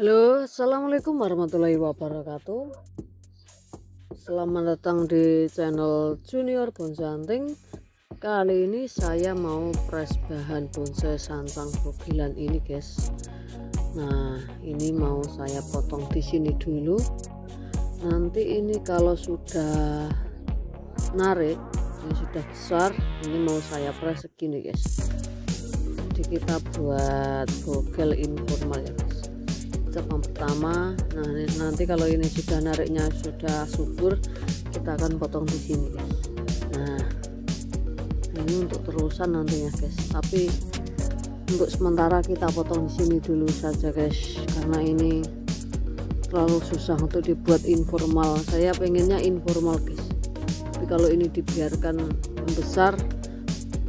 Halo, assalamualaikum warahmatullahi wabarakatuh. Selamat datang di channel Junior Bonsai Hunting. Kali ini saya mau press bahan bonsai santang bogelan ini, guys. Nah, ini mau saya potong di sini dulu. Nanti ini kalau sudah narik, ini sudah besar, ini mau saya press segini, guys. Jadi kita buat bogel informal, ya, guys. Cabang pertama. Nah, nanti kalau ini sudah nariknya sudah subur, kita akan potong di sini, guys. Nah, ini untuk terusan nantinya, guys. Tapi untuk sementara kita potong di sini dulu saja, guys, karena ini terlalu susah untuk dibuat informal. Saya pengennya informal, guys. Tapi kalau ini dibiarkan membesar,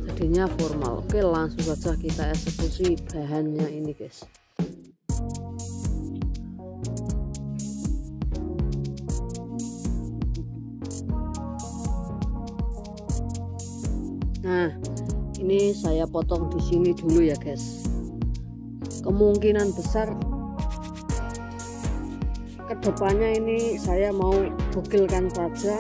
jadinya formal. Oke, langsung saja kita eksekusi bahannya ini, guys. Nah, ini saya potong di sini dulu, ya, guys. Kemungkinan besar kedepannya ini saya mau bogelkan saja.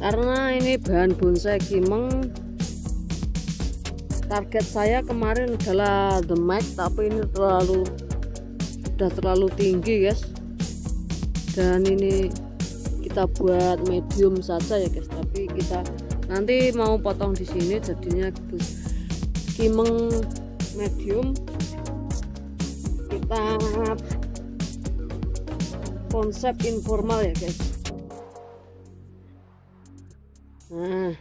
Karena ini bahan bonsai kimeng. Target saya kemarin adalah the mic, tapi ini sudah terlalu tinggi, guys. Dan ini kita buat medium saja, ya, guys. Tapi kita nanti mau potong di sini, jadinya gitu. Kimeng medium kita konsep informal, ya, guys. Nah,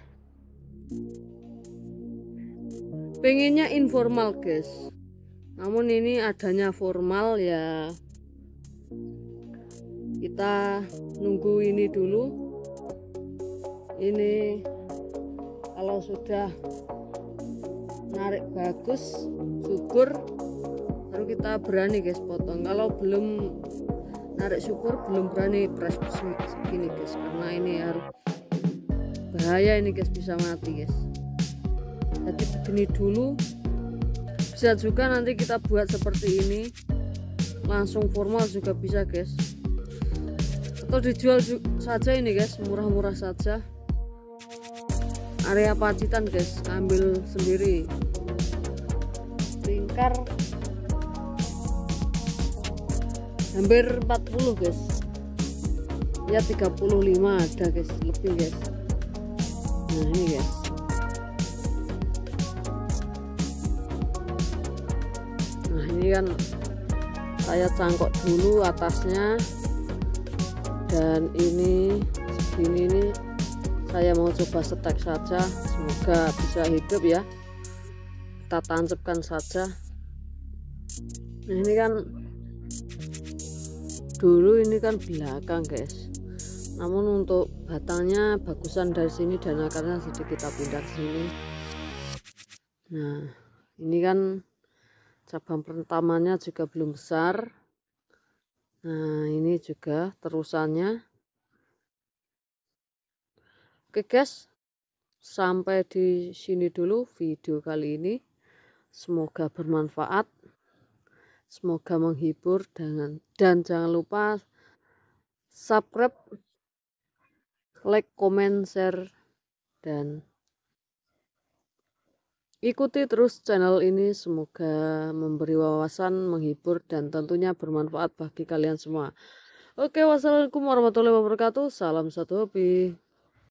pengennya informal, guys, namun ini adanya formal, ya. Kita nunggu ini dulu. Ini kalau sudah narik bagus, subur, baru kita berani, guys, potong. Kalau belum narik subur, belum berani press segini, guys, karena ini harus bahaya ini, guys, bisa mati, guys. Jadi begini dulu, bisa juga nanti kita buat seperti ini, langsung formal juga bisa, guys, atau dijual saja ini, guys, murah-murah saja. Area Pacitan, guys, ambil sendiri. Lingkar hampir 40, guys, ya, 35 ada, guys, lebih, guys. Nah, ini, guys, kan saya cangkok dulu atasnya, dan ini segini ini saya mau coba setek saja, semoga bisa hidup, ya. Kita tancapkan saja. Nah, ini kan dulu ini kan belakang, guys, namun untuk batangnya bagusan dari sini dan akarnya sedikit kita pindah ke sini. Nah, ini kan cabang pertamanya juga belum besar. Nah, ini juga terusannya. Oke, guys, sampai di sini dulu video kali ini. Semoga bermanfaat, semoga menghibur, dan jangan lupa subscribe, like, comment, share, dan ikuti terus channel ini. Semoga memberi wawasan, menghibur, dan tentunya bermanfaat bagi kalian semua. Oke, wassalamualaikum warahmatullahi wabarakatuh. Salam satu hobi.